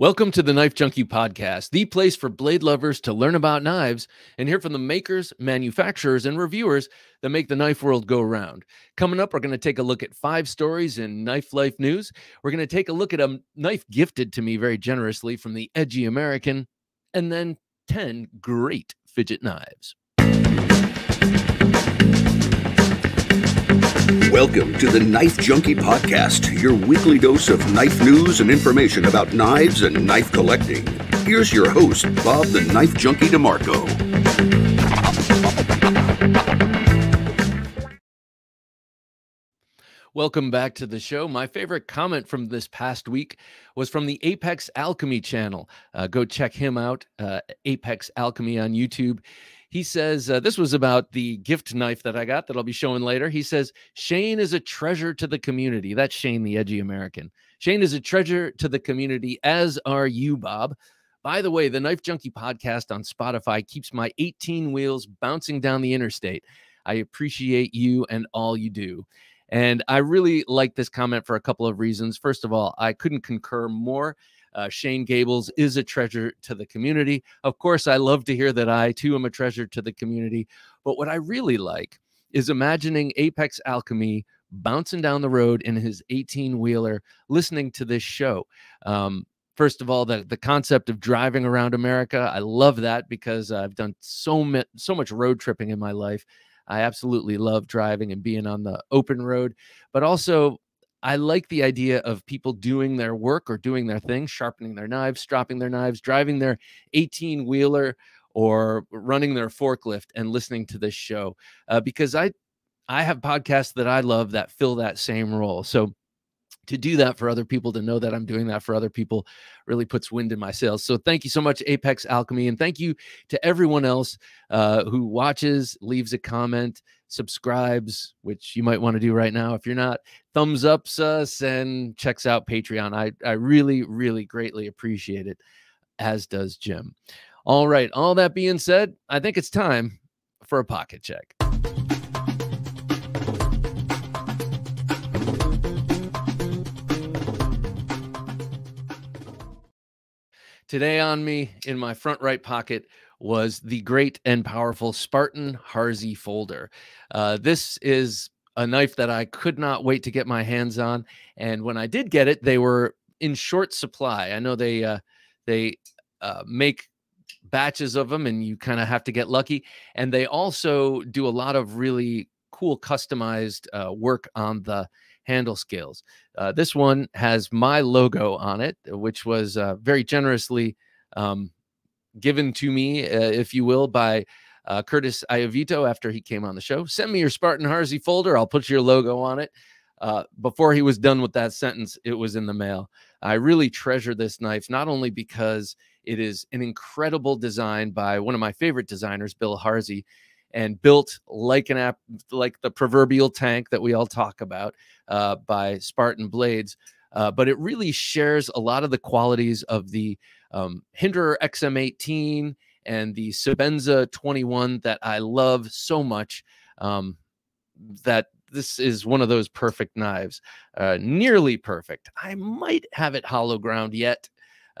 Welcome to the Knife Junkie Podcast, the place for blade lovers to learn about knives and hear from the makers, manufacturers, and reviewers that make the knife world go round. Coming up, we're going to take a look at 5 stories in knife life news. We're going to take a look at a knife gifted to me very generously from the Edgy American, and then 10 great fidget knives. Welcome to the Knife Junkie Podcast, your weekly dose of knife news and information about knives and knife collecting. Here's your host, Bob the Knife Junkie DeMarco. Welcome back to the show. My favorite comment from this past week was from the Apex Alchemy channel. Go check him out, Apex Alchemy on YouTube. He says, this was about the gift knife that I got that I'll be showing later. He says, Shane is a treasure to the community. That's Shane, the Edgy American. Shane is a treasure to the community, as are you, Bob. By the way, the Knife Junkie Podcast on Spotify keeps my 18 wheels bouncing down the interstate. I appreciate you and all you do. And I really like this comment for a couple of reasons. First of all, I couldn't concur more. Shane Gables is a treasure to the community. Of course, I love to hear that I, too, am a treasure to the community. But what I really like is imagining Apex Alchemy bouncing down the road in his 18-wheeler listening to this show. First of all, the concept of driving around America, I love that because I've done so much road tripping in my life. I absolutely love driving and being on the open road, but also I like the idea of people doing their work or doing their thing, sharpening their knives, stropping their knives, driving their 18-wheeler or running their forklift and listening to this show, because I have podcasts that I love that fill that same role. So to do that for other people, to know that I'm doing that for other people, really puts wind in my sails. So thank you so much, Apex Alchemy. And thank you to everyone else who watches, leaves a comment, subscribes, which you might want to do right now. If you're not, thumbs ups us and checks out Patreon. I really, really greatly appreciate it, as does Jim. All right. All that being said, I think it's time for a pocket check. Today on me, in my front right pocket, was the great and powerful Spartan Harsey Folder. This is a knife that I could not wait to get my hands on. And when I did get it, they were in short supply. I know they make batches of them, and you kind of have to get lucky. And they also do a lot of really cool customized work on the handle scales. This one has my logo on it, which was very generously given to me, if you will, by Curtis Iovito after he came on the show. Send me your Spartan Harsey folder. I'll put your logo on it. Before he was done with that sentence, it was in the mail. I really treasure this knife, not only because it is an incredible design by one of my favorite designers, Bill Harsey, and built like an app, like the proverbial tank that we all talk about, by Spartan Blades. But it really shares a lot of the qualities of the Hinderer XM18 and the Sabenza 21 that I love so much, that this is one of those perfect knives, nearly perfect. I might have it hollow ground yet.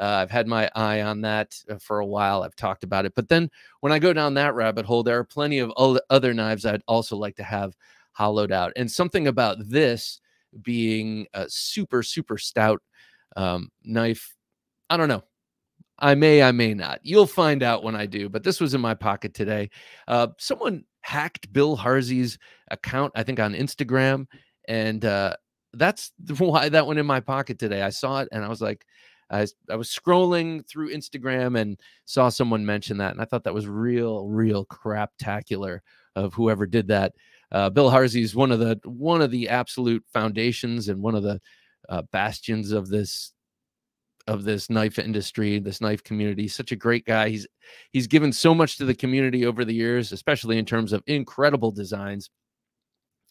I've had my eye on that for a while. I've talked about it. But then when I go down that rabbit hole, there are plenty of other knives I'd also like to have hollowed out. And something about this being a super, super stout knife, I don't know. I may not. You'll find out when I do. But this was in my pocket today. Someone hacked Bill Harsey's account, I think, on Instagram. And that's why that went in my pocket today. I saw it, and I was like, I was scrolling through Instagram and saw someone mention that, and I thought that was real craptacular of whoever did that. Bill Harsey is one of the absolute foundations and one of the bastions of this knife industry, this knife community. Such a great guy. He's given so much to the community over the years, especially in terms of incredible designs.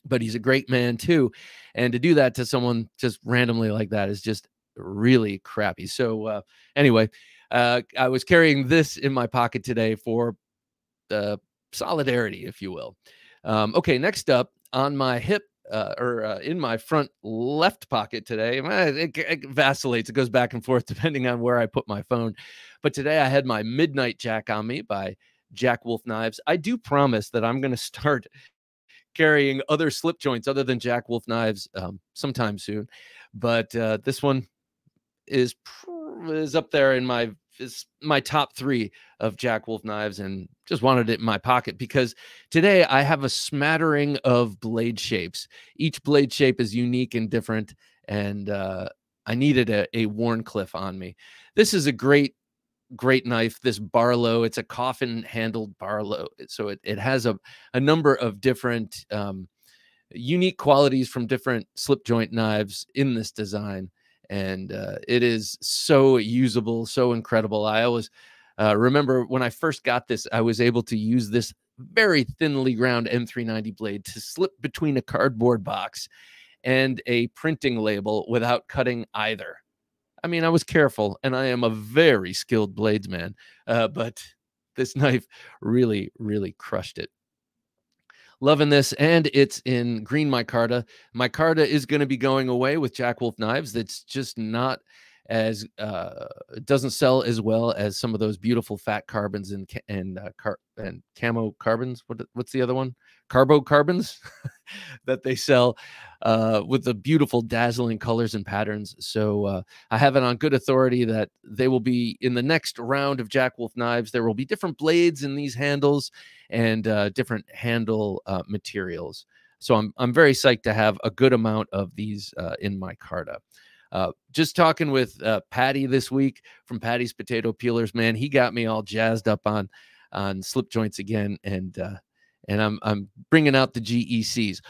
But he's a great man too, and to do that to someone just randomly like that is just really crappy. So anyway, I was carrying this in my pocket today for solidarity, if you will. Okay, next up on my hip, in my front left pocket today. It vacillates. It goes back and forth depending on where I put my phone. But today I had my Midnight Jack on me by Jack Wolf Knives. I do promise that I'm going to start carrying other slip joints other than Jack Wolf Knives sometime soon. But this one is up there in my top three of Jack Wolf Knives, and just wanted it in my pocket because today I have a smattering of blade shapes. Each blade shape is unique and different, and I needed a Warncliffe on me. This is a great knife, this Barlow. It's a coffin handled Barlow, so it has a number of different unique qualities from different slip joint knives in this design, and it is so usable, so incredible. I always remember when I first got this, I was able to use this very thinly ground M390 blade to slip between a cardboard box and a printing label without cutting either. I mean, I was careful, and I am a very skilled bladesman, but this knife really, really crushed it. Loving this, and it's in green micarta. Micarta is going to be going away with Jack Wolf Knives. That's just not as it doesn't sell as well as some of those beautiful fat carbons and camo carbons. What's the other one? Carbo carbons that they sell with the beautiful dazzling colors and patterns. So I have it on good authority that they will be in the next round of Jack Wolf Knives. There will be different blades in these handles and different handle materials. So I'm very psyched to have a good amount of these in my micarta. Just talking with Patty this week from Patty's Potato Peelers, man, he got me all jazzed up on slip joints again, and I'm bringing out the GECs,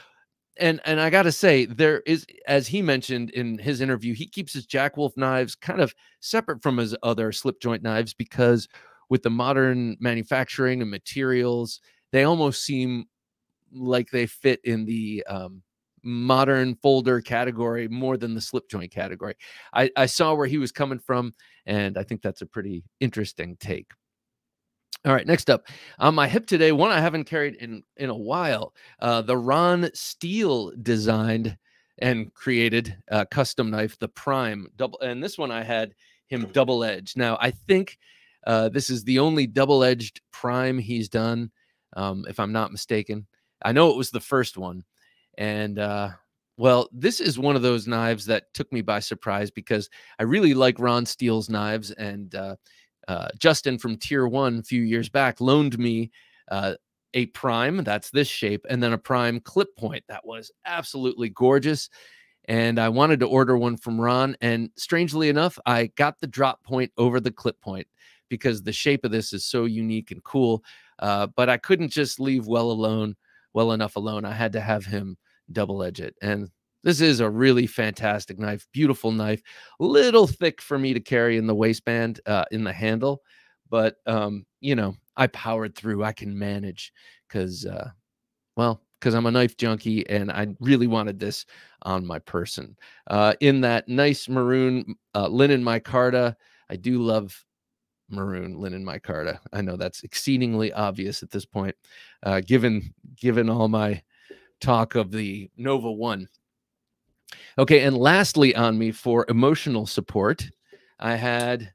and I gotta say, there is, as he mentioned in his interview, he keeps his Jack Wolf knives kind of separate from his other slip joint knives because with the modern manufacturing and materials, they almost seem like they fit in the modern folder category more than the slip joint category. I saw where he was coming from, and I think that's a pretty interesting take. All right, next up on my hip today, one I haven't carried in a while, the Ron Steele designed and created custom knife, the Prime Double, and this one I had him double edged. Now I think this is the only double edged Prime he's done, if I'm not mistaken. I know it was the first one. And, well, this is one of those knives that took me by surprise because I really like Ron Steele's knives. And Justin from Tier 1 a few years back loaned me a Prime, that's this shape, and then a Prime clip point. That was absolutely gorgeous. And I wanted to order one from Ron. And strangely enough, I got the drop point over the clip point because the shape of this is so unique and cool. But I couldn't just leave well enough alone. I had to have him double edge it, and this is a really fantastic knife, beautiful knife, a little thick for me to carry in the waistband, in the handle, but you know, I powered through. I can manage because well, because I'm a knife junkie, and I really wanted this on my person. In that nice maroon linen micarta. I do love maroon linen micarta. I know that's exceedingly obvious at this point, given all my talk of the Nova one. Okay, and lastly on me for emotional support, I had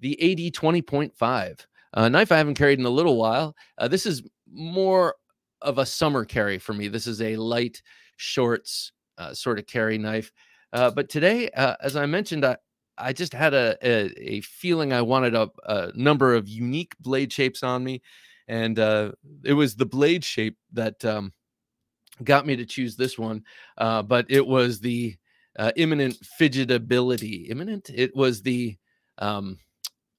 the AD 20.5, a knife I haven't carried in a little while. This is more of a summer carry for me. This is a light shorts sort of carry knife. But today, as I mentioned, I just had a feeling I wanted a number of unique blade shapes on me, and it was the blade shape that got me to choose this one, but it was the imminent fidgetability. Imminent? It was the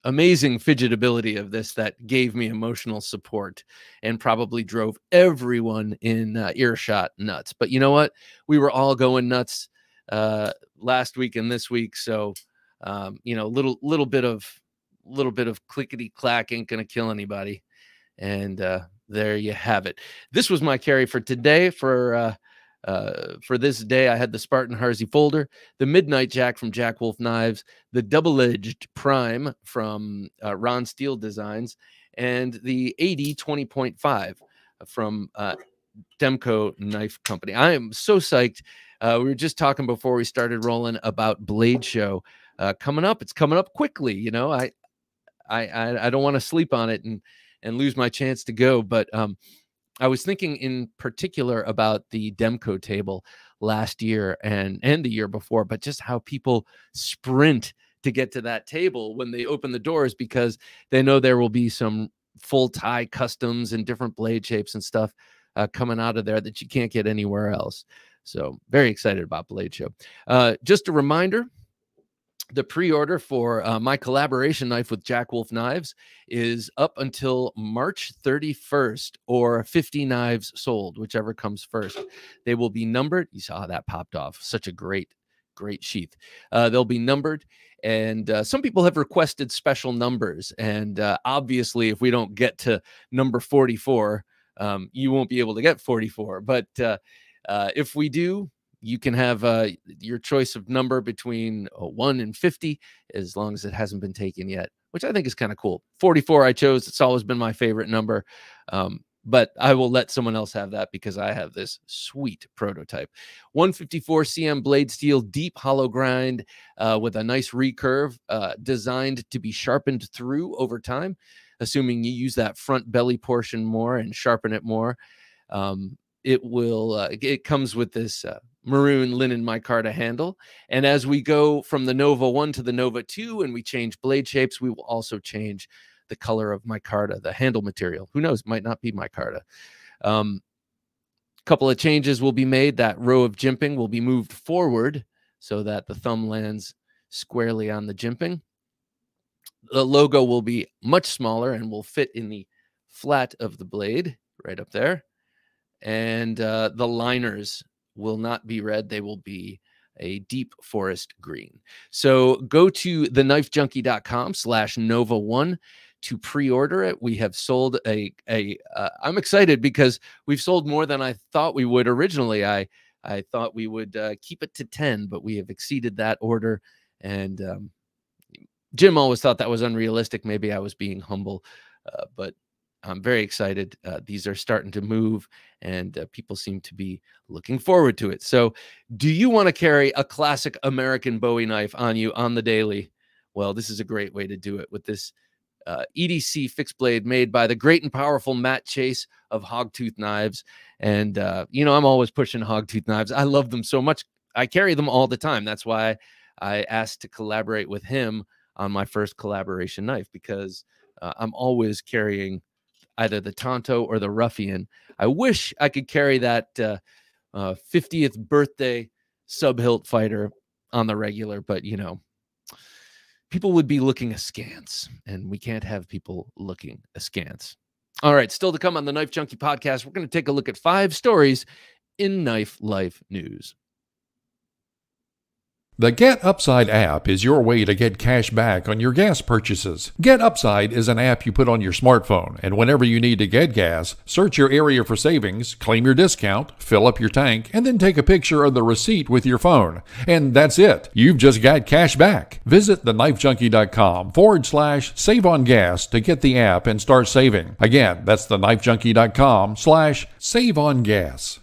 amazing fidgetability of this that gave me emotional support and probably drove everyone in earshot nuts. But you know what? We were all going nuts last week and this week, so... you know, little bit of clickety clack ain't gonna kill anybody, and there you have it. This was my carry for today. For this day, I had the Spartan Harsey Folder, the Midnight Jack from Jack Wolf Knives, the double-edged Prime from Ron Steele Designs, and the AD 20.5 from Demco Knife Company. I am so psyched. We were just talking before we started rolling about Blade Show coming up. It's coming up quickly. You know, I don't want to sleep on it and lose my chance to go. But I was thinking in particular about the Demco table last year and the year before, but just how people sprint to get to that table when they open the doors, because they know there will be some full tie customs and different blade shapes and stuff coming out of there that you can't get anywhere else. So very excited about Blade Show. Just a reminder, the pre-order for my collaboration knife with Jack Wolf Knives is up until March 31st, or 50 knives sold, whichever comes first. They will be numbered. You saw how that popped off. Such a great, great sheath. They'll be numbered. And some people have requested special numbers. And obviously, if we don't get to number 44, you won't be able to get 44. But if we do, you can have your choice of number between 1 and 50, as long as it hasn't been taken yet, which I think is kind of cool. 44 I chose. It's always been my favorite number, but I will let someone else have that because I have this sweet prototype. 154 cm blade steel, deep hollow grind with a nice recurve, designed to be sharpened through over time, assuming you use that front belly portion more and sharpen it more. It will. It comes with this maroon linen micarta handle, and as we go from the Nova one to the Nova two, and we change blade shapes, we will also change the color of micarta, the handle material. Who knows? Might not be micarta. Couple of changes will be made. That row of jimping will be moved forward so that the thumb lands squarely on the jimping. The logo will be much smaller and will fit in the flat of the blade, right up there. And the liners will not be red. They will be a deep forest green. So go to thenifejunkie.com/Nova1 to pre-order it. We have sold I'm excited because we've sold more than I thought we would originally. I thought we would keep it to 10, but we have exceeded that order. And Jim always thought that was unrealistic. Maybe I was being humble, but I'm very excited. These are starting to move, and people seem to be looking forward to it. So do you want to carry a classic American Bowie knife on you on the daily? Well, this is a great way to do it with this EDC fixed blade made by the great and powerful Matt Chase of Hogtooth Knives. And, you know, I'm always pushing Hogtooth Knives. I love them so much. I carry them all the time. That's why I asked to collaborate with him on my first collaboration knife, because I'm always carrying either the Tonto or the Ruffian. I wish I could carry that 50th birthday sub-hilt fighter on the regular, but, you know, people would be looking askance, and we can't have people looking askance. All right, still to come on the Knife Junkie podcast, we're going to take a look at 5 stories in Knife Life News. The Get Upside app is your way to get cash back on your gas purchases. Get Upside is an app you put on your smartphone, and whenever you need to get gas, search your area for savings, claim your discount, fill up your tank, and then take a picture of the receipt with your phone. And that's it. You've just got cash back. Visit thenifejunkie.com/save on gas to get the app and start saving. Again, that's thenifejunkie.com/save on gas.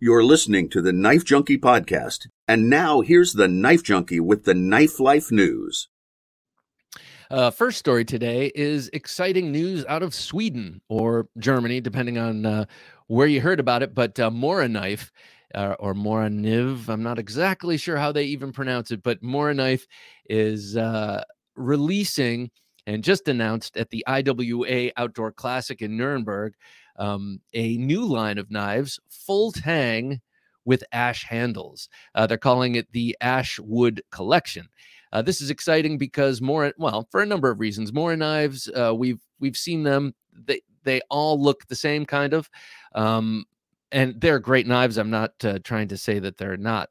You're listening to the Knife Junkie podcast, and now here's the Knife Junkie with the Knife Life News. First story today is exciting news out of Sweden or Germany, depending on where you heard about it, but Morakniv, or Morakniv, I'm not exactly sure how they even pronounce it, but Morakniv is releasing and just announced at the IWA Outdoor Classic in Nuremberg, a new line of knives, full tang with ash handles. They're calling it the Ash Wood Collection. This is exciting because for a number of reasons. Moraknives, we've seen them. They all look the same kind of, and they're great knives. I'm not trying to say that they're not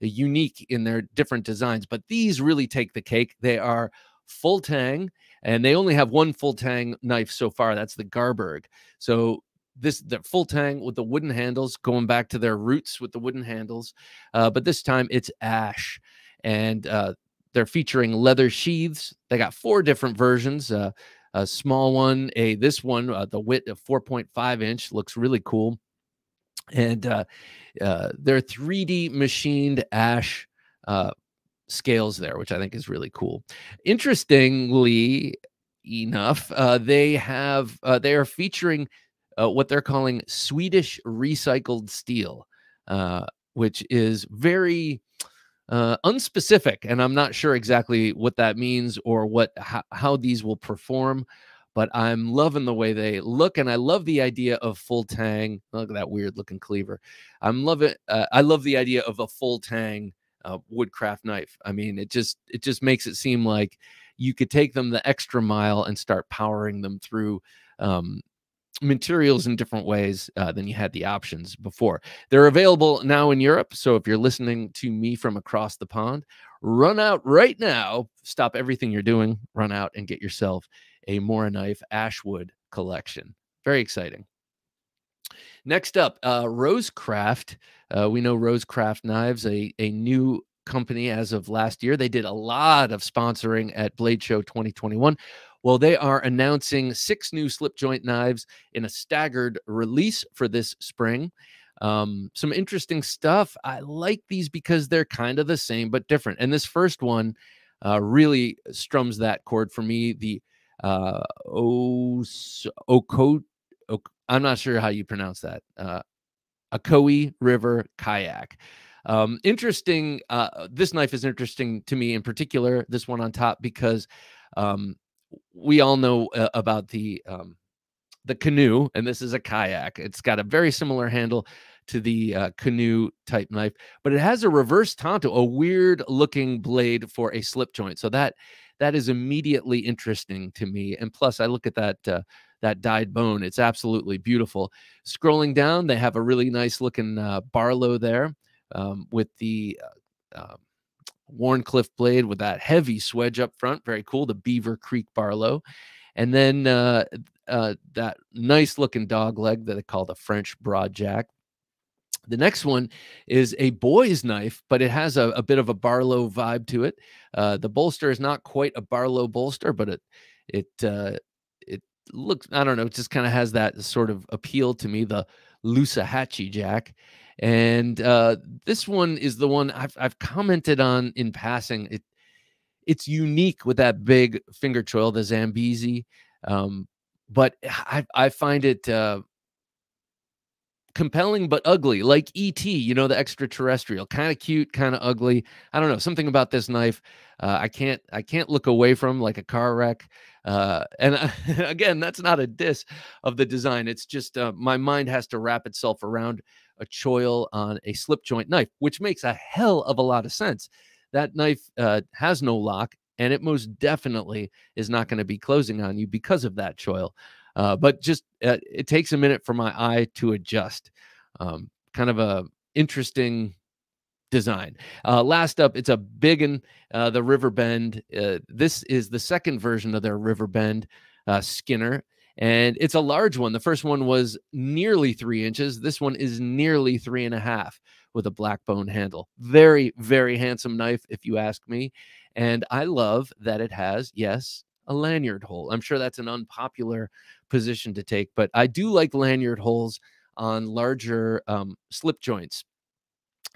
unique in their different designs, but these really take the cake. They are full tang, and they only have one full tang knife so far. That's the Garberg. So the full tang with the wooden handles, going back to their roots with the wooden handles. But this time it's ash, and they're featuring leather sheaths. They got 4 different versions. a small one, the width of 4.5 inch looks really cool. And they're 3D machined ash scales there, which I think is really cool. Interestingly enough, they are featuring what they're calling Swedish recycled steel, which is very unspecific, and I'm not sure exactly what that means or what how these will perform, but I'm loving the way they look, and I love the idea of full tang. Look at that weird looking cleaver. I love the idea of a full tang woodcraft knife. I mean, it just makes it seem like you could take them the extra mile and start powering them through materials in different ways than you had the options before. They're available now in Europe, so if you're listening to me from across the pond, run out right now, stop everything you're doing, run out and get yourself a Morakniv Ashwood collection. Very exciting. Next up, Rosecraft. We know Rosecraft Knives, a new company as of last year. They did a lot of sponsoring at Blade Show 2021. Well, they are announcing 6 new slip joint knives in a staggered release for this spring. Some interesting stuff. I like these because they're kind of the same but different. And this first one really strums that chord for me. The Ocoee, I'm not sure how you pronounce that. Ocoee River Kayak. Interesting. This knife is interesting to me in particular, this one on top, because we all know about the canoe, and this is a kayak. It's got a very similar handle to the canoe type knife, but it has a reverse Tonto, a weird looking blade for a slip joint. So that is immediately interesting to me. And plus, I look at that that dyed bone. It's absolutely beautiful. Scrolling down, they have a really nice looking Barlow there with the Warncliffe blade with that heavy swedge up front. Very cool. The Beaver Creek Barlow. And then that nice looking dog leg that they call the French Broad Jack. The next one is a boy's knife, but it has a bit of a Barlow vibe to it. The bolster is not quite a Barlow bolster, but it looks, I don't know, it just kind of has that sort of appeal to me, the Loosahatchee Jack. And this one is the one I've commented on in passing. It's unique with that big finger choil, the Zambezi, but I find it compelling but ugly, like E.T., you know, the extraterrestrial, kind of cute, kind of ugly. I don't know, something about this knife I can't look away from, like a car wreck. And again, that's not a diss of the design. It's just my mind has to wrap itself around a choil on a slip joint knife, which makes a hell of a lot of sense. That knife has no lock, and it most definitely is not going to be closing on you because of that choil. But just it takes a minute for my eye to adjust. Kind of a interesting design. Last up, it's a biggin, the Riverbend. This is the second version of their Riverbend Skinner, and it's a large one. The first one was nearly 3 inches. This one is nearly 3.5 with a black bone handle. Very, very handsome knife, if you ask me. And I love that it has, yes, a lanyard hole. I'm sure that's an unpopular position to take, but I do like lanyard holes on larger slip joints.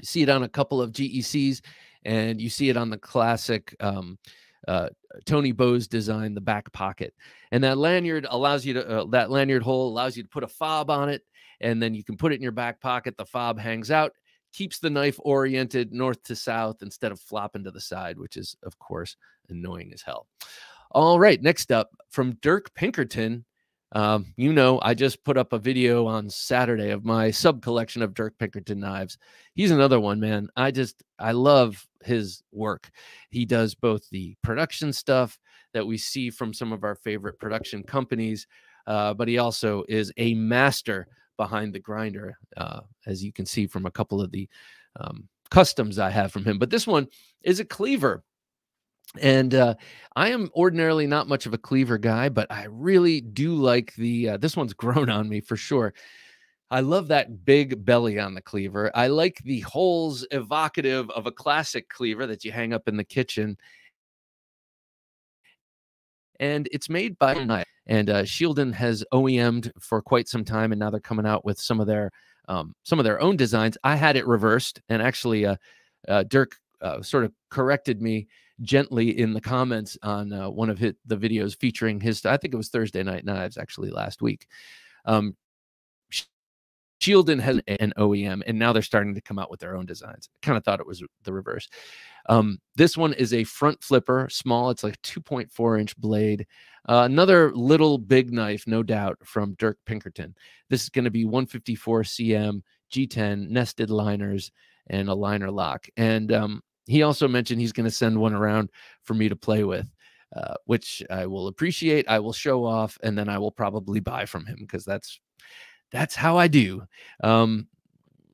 You see it on a couple of GECs, and you see it on the classic Tony Bowes design, the back pocket. And that lanyard allows you to that lanyard hole allows you to put a fob on it, and then you can put it in your back pocket. The fob hangs out, keeps the knife oriented north to south instead of flopping to the side, which is, of course, annoying as hell. All right, next up, from Dirk Pinkerton. You know, I just put up a video on Saturday of my sub-collection of Dirk Pinkerton knives. He's another one, man. I love his work. He does both the production stuff that we see from some of our favorite production companies, but he also is a master behind the grinder, as you can see from a couple of the customs I have from him. But this one is a cleaver. And I am ordinarily not much of a cleaver guy, but I really do like the, this one's grown on me for sure. I love that big belly on the cleaver. I like the holes evocative of a classic cleaver that you hang up in the kitchen. and it's made by Knives. And Shieldon has OEM'd for quite some time, and now they're coming out with some of their own designs. I had it reversed, and actually Dirk sort of corrected me gently in the comments on one of the videos featuring his, I think it was Thursday Night Knives, actually last week. Shieldon has an OEM, and now they're starting to come out with their own designs. I kind of thought it was the reverse. This one is a front flipper, small. It's like a 2.4-inch blade. Another little big knife, no doubt, from Dirk Pinkerton. This is going to be 154 cm, G10, nested liners, and a liner lock. And he also mentioned he's going to send one around for me to play with, which I will appreciate. I will show off, and then I will probably buy from him, because that's how I do.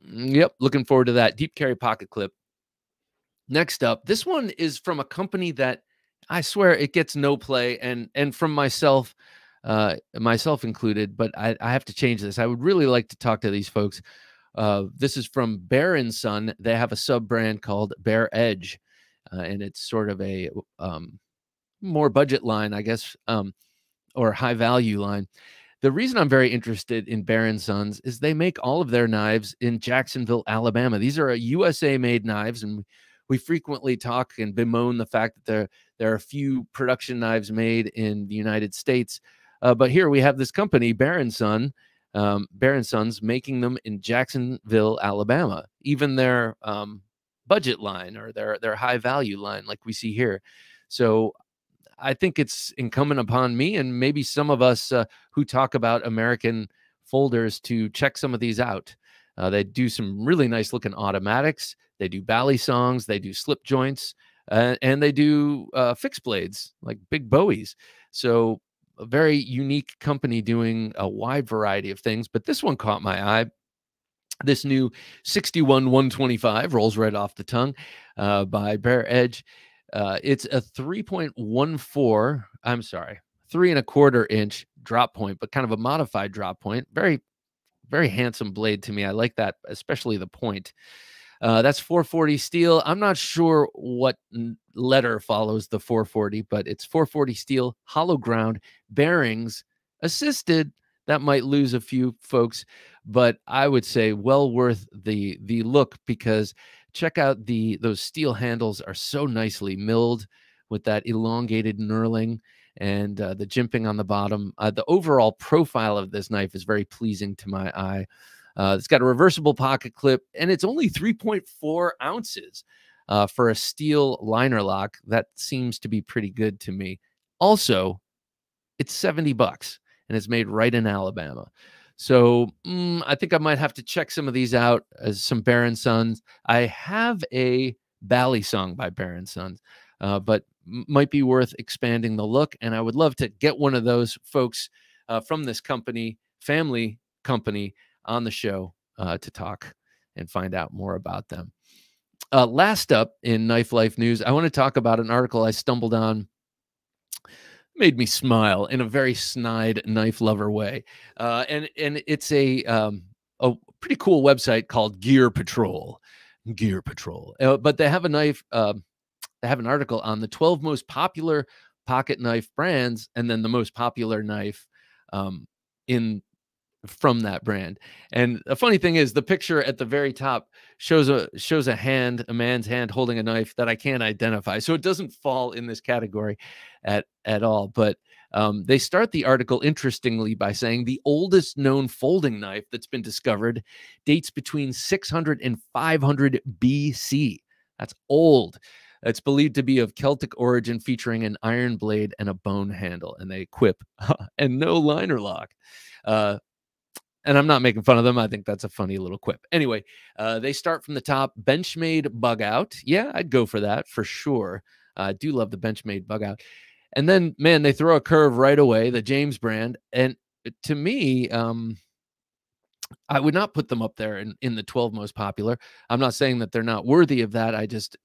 Yep, looking forward to that. Deep carry pocket clip. Next up, this one is from a company that I swear it gets no play, and from myself, myself included, but I have to change this. I would really like to talk to these folks. This is from Bear and Son. They have a sub-brand called Bear Edge, and it's sort of a more budget line, I guess, or high-value line. The reason I'm very interested in Bear & Sons is they make all of their knives in Jacksonville, Alabama. These are USA-made knives, and we frequently talk and bemoan the fact that there are few production knives made in the United States. But here we have this company, Bear & Son, Bear & Sons, making them in Jacksonville, Alabama. Even their budget line or their high-value line, like we see here. So I think it's incumbent upon me and maybe some of us who talk about American folders to check some of these out. They do some really nice looking automatics. They do bally songs. They do slip joints, and they do fixed blades like big Bowies. So a very unique company doing a wide variety of things. But this one caught my eye. This new 61-125 rolls right off the tongue by Bear Edge. It's a 3.14, I'm sorry, 3.25-inch drop point, but kind of a modified drop point. Very, very handsome blade to me. I like that, especially the point. That's 440 steel. I'm not sure what letter follows the 440, but it's 440 steel, hollow ground, bearings, assisted. That might lose a few folks, but I would say well worth the look, because check out those steel handles are so nicely milled with that elongated knurling and the jimping on the bottom. The overall profile of this knife is very pleasing to my eye. It's got a reversible pocket clip, and it's only 3.4 ounces for a steel liner lock. That seems to be pretty good to me. Also, it's $70. And it's made right in Alabama. So I think I might have to check some of these out, as some Bear & Sons. I have a bally song by Bear & Sons, but might be worth expanding the look. And I would love to get one of those folks from this company, family company, on the show to talk and find out more about them. Last up in Knife Life News, I want to talk about an article I stumbled on. Made me smile in a very snide knife lover way, and it's a pretty cool website called Gear Patrol. Gear Patrol, but they have a knife. They have an article on the 12 most popular pocket knife brands, and then the most popular knife from that brand. And the funny thing is, the picture at the very top shows a hand, a man's hand holding a knife that I can't identify. So it doesn't fall in this category at all. But they start the article, interestingly, by saying the oldest known folding knife that's been discovered dates between 600 and 500 BC. That's old. It's believed to be of Celtic origin, featuring an iron blade and a bone handle, and they equip and no liner lock. And I'm not making fun of them. I think that's a funny little quip. Anyway, they start from the top. Benchmade Bugout. Yeah, I'd go for that for sure. I do love the Benchmade Bugout. And then, man, they throw a curve right away, the James brand. And to me, I would not put them up there in the 12 most popular. I'm not saying that they're not worthy of that. I just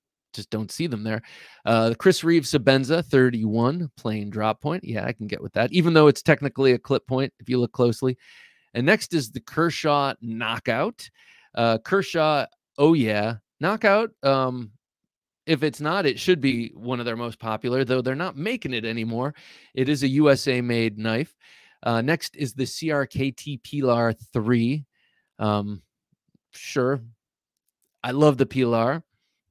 don't see them there. Chris Reeves Sabenza 31, plain drop point. Yeah, I can get with that, even though it's technically a clip point if you look closely. And next is the Kershaw Knockout. Kershaw, oh yeah, Knockout. If it's not, it should be one of their most popular, though they're not making it anymore. It is a USA-made knife. Next is the CRKT Pilar 3. Sure. I love the Pilar.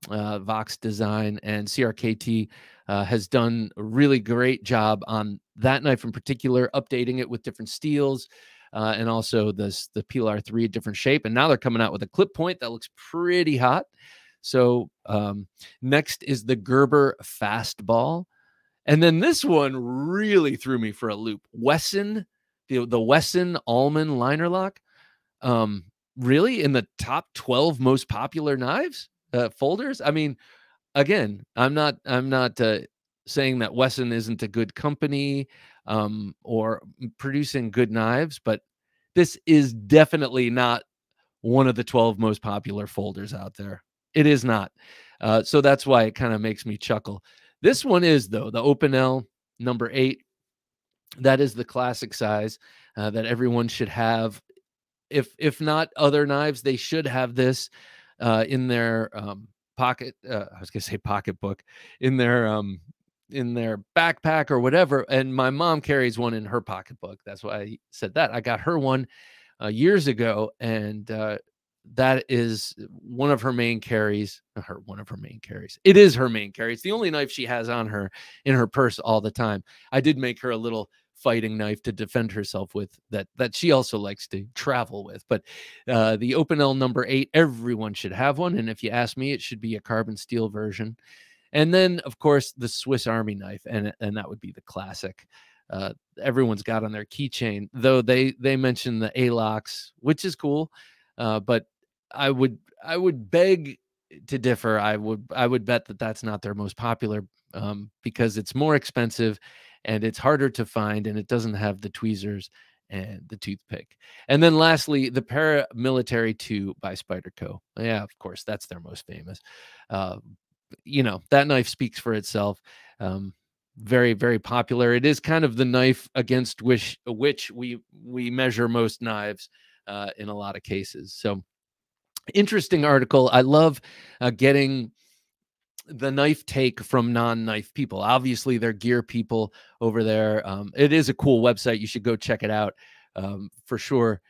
Vox Design and CRKT has done a really great job on that knife in particular, updating it with different steels and also the Pilar 3, a different shape. And now they're coming out with a clip point that looks pretty hot. So next is the Gerber Fastball. And then this one really threw me for a loop. Wesson, the Wesson Allman Liner Lock. Really in the top 12 most popular knives folders? I mean, again, I'm not saying that Wesson isn't a good company or producing good knives, but this is definitely not one of the 12 most popular folders out there. It is not. So that's why it kind of makes me chuckle. This one is, though, the Opinel number 8. That is the classic size that everyone should have. If not other knives, they should have this in their pocket. I was going to say pocketbook, in their backpack or whatever. And my mom carries one in her pocketbook. That's why I said that. I got her one years ago, and that is one of her main carries. It is her main carry. It's the only knife she has on her in her purse all the time. I did make her a little fighting knife to defend herself with that she also likes to travel with. But the Opinel number 8, everyone should have one. And if you ask me, it should be a carbon steel version. And then, of course, the Swiss Army knife. And that would be the classic. Everyone's got on their keychain, though they mention the A-locks, which is cool. But I would beg to differ. I would bet that that's not their most popular because it's more expensive and it's harder to find and it doesn't have the tweezers and the toothpick. And then lastly, the Paramilitary 2 by Spyderco. Yeah, of course, that's their most famous. You know, that knife speaks for itself. Very, very popular. It is kind of the knife against which we measure most knives in a lot of cases. So interesting article. I love getting the knife take from non-knife people. Obviously, they're gear people over there. It is a cool website. You should go check it out for sure.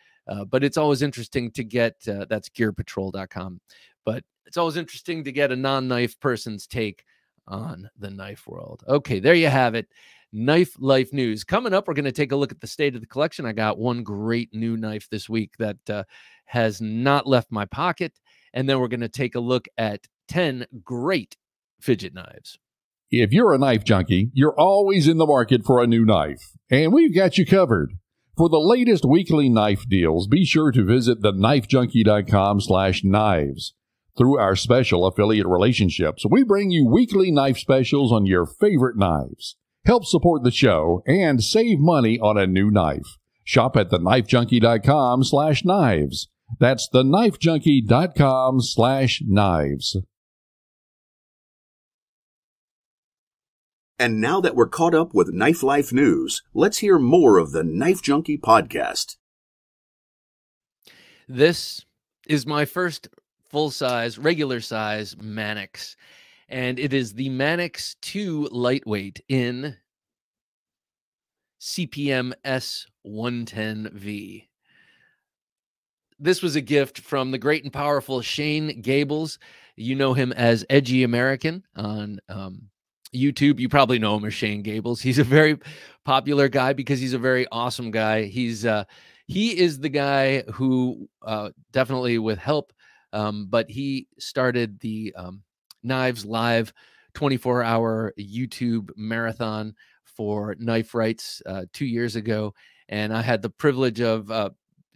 But it's always interesting to get, that's gearpatrol.com. But it's always interesting to get a non-knife person's take on the knife world. Okay, there you have it. Knife Life News. Coming up, we're going to take a look at the state of the collection. I got one great new knife this week that has not left my pocket. And then we're going to take a look at 10 great fidget knives. If you're a knife junkie, you're always in the market for a new knife. And we've got you covered. For the latest weekly knife deals, be sure to visit thenifejunkie.com/knives. Through our special affiliate relationships, we bring you weekly knife specials on your favorite knives. Help support the show and save money on a new knife. Shop at thenifejunkie.com/knives. That's thenifejunkie.com/knives. And now that we're caught up with Knife Life News, let's hear more of the Knife Junkie podcast. This is my first full-size, regular-size Manix. And it is the Manix 2 Lightweight in CPMS110V. This was a gift from the great and powerful Shane Gables. You know him as Edgy American on YouTube. You probably know him as Shane Gables. He's a very popular guy because he's a very awesome guy. He's he is the guy who definitely with help, but he started the Knives Live 24-hour YouTube marathon for knife rights 2 years ago, and I had the privilege of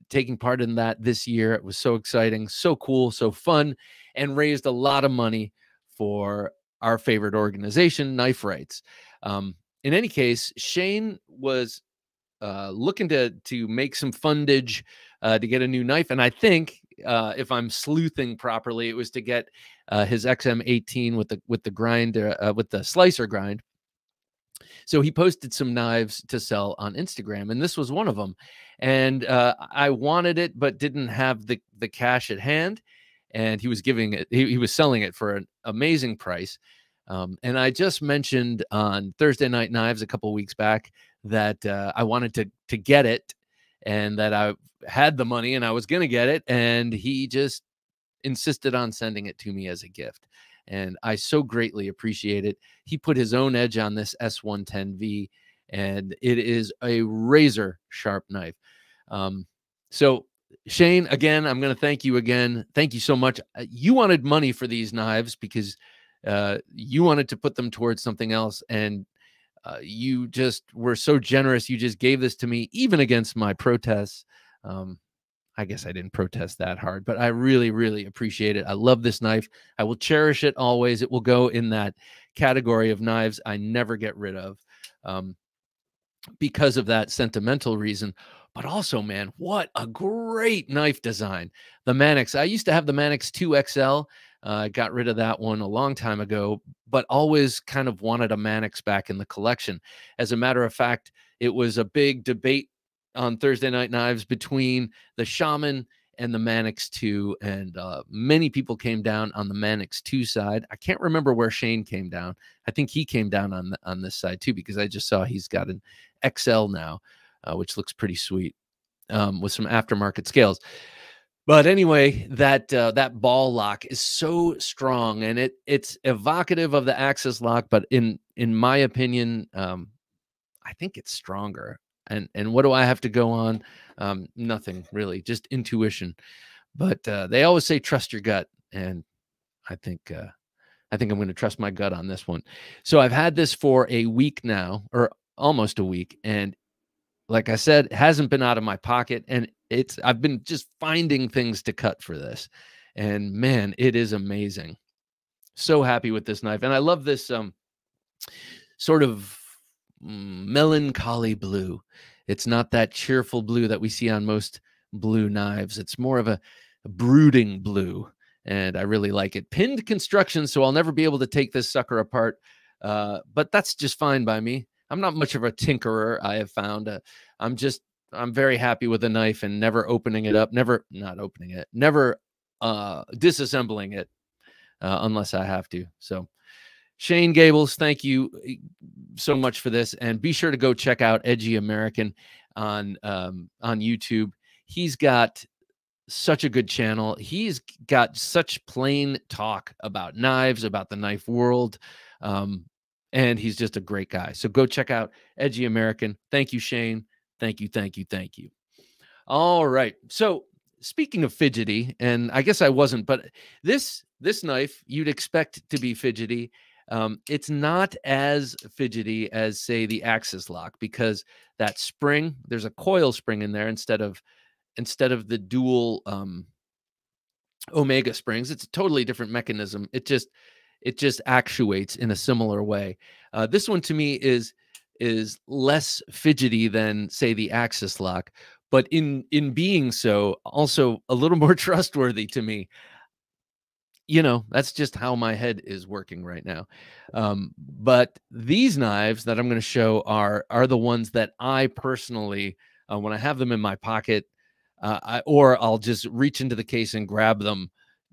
taking part in that this year. It was so exciting, so cool, so fun, and raised a lot of money for our favorite organization, Knife Rights. In any case, Shane was looking to make some fundage to get a new knife, and I think if I'm sleuthing properly, it was to get his XM18 with the grinder, with the slicer grind. So he posted some knives to sell on Instagram, and this was one of them. And I wanted it, but didn't have the cash at hand. and he was giving it, he was selling it for an amazing price. And I just mentioned on Thursday Night Knives a couple weeks back that I wanted to get it, and that I had the money and I was going to get it. And he just insisted on sending it to me as a gift. And I so greatly appreciate it. He put his own edge on this S110V, and it is a razor sharp knife. So Shane, again, I'm going to thank you again. Thank you so much. You wanted money for these knives because you wanted to put them towards something else, and you just were so generous. You just gave this to me, even against my protests. I guess I didn't protest that hard, but I really, really appreciate it. I love this knife. I will cherish it always. It will go in that category of knives I never get rid of, because of that sentimental reason. But also, man, what a great knife design. The Manix. I used to have the Manix 2 XL. I got rid of that one a long time ago, but always kind of wanted a Manix back in the collection. As a matter of fact, it was a big debate on Thursday Night Knives between the Shaman and the Manix 2, and many people came down on the Manix 2 side. I can't remember where Shane came down. I think he came down on this side too, because I just saw he's got an XL now, which looks pretty sweet, with some aftermarket scales. But anyway, that ball lock is so strong, and it's evocative of the axis lock, but in my opinion, I think it's stronger. And what do I have to go on? Nothing really, just intuition. But they always say trust your gut, and I think I'm going to trust my gut on this one. So I've had this for a week now, or almost a week, and like I said, it hasn't been out of my pocket, and I've been just finding things to cut for this, and man, it is amazing. So happy with this knife. And I love this sort of melancholy blue. It's not that cheerful blue that we see on most blue knives. It's more of a brooding blue, and I really like it. Pinned construction, so I'll never be able to take this sucker apart, but that's just fine by me. I'm not much of a tinkerer, I have found. I'm very happy with a knife and never opening it up, never disassembling it unless I have to. So Shane Gables, thank you so much for this. And be sure to go check out Edgy American on YouTube. He's got such a good channel. He's got such plain talk about knives, about the knife world. And he's just a great guy. So go check out Edgy American. Thank you, Shane. Thank you, thank you, thank you. All right. So speaking of fidgety, and I guess I wasn't, but this knife you'd expect to be fidgety. It's not as fidgety as, say, the axis lock, because that spring, there's a coil spring in there instead of the dual Omega springs. It's a totally different mechanism. It just actuates in a similar way. This one to me is less fidgety than, say, the axis lock, but in being so, also a little more trustworthy to me. You know, that's just how my head is working right now. But these knives that I'm going to show are the ones that I personally, when I have them in my pocket, or I'll just reach into the case and grab them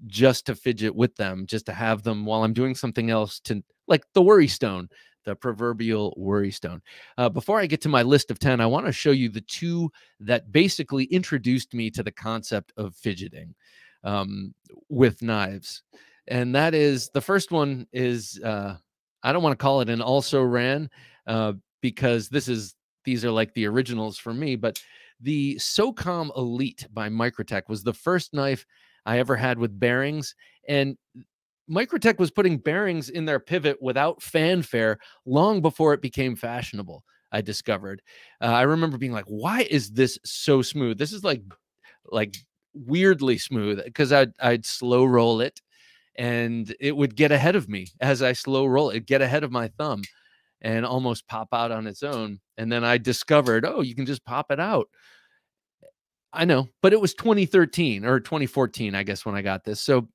just to fidget with them, just to have them while I'm doing something else, to like the worry stone, the proverbial worry stone. Before I get to my list of 10, I want to show you the two that basically introduced me to the concept of fidgeting with knives. And that is, the first one is, I don't want to call it an also ran, because these are like the originals for me, but the SOCOM Elite by Microtech was the first knife I ever had with bearings. And Microtech was putting bearings in their pivot without fanfare long before it became fashionable, I discovered. I remember being like, why is this so smooth? This is like weirdly smooth, because I'd slow roll it and it would get ahead of me. As I slow roll it, get ahead of my thumb and almost pop out on its own. And then I discovered, oh, you can just pop it out. I know, but it was 2013 or 2014, I guess, when I got this. So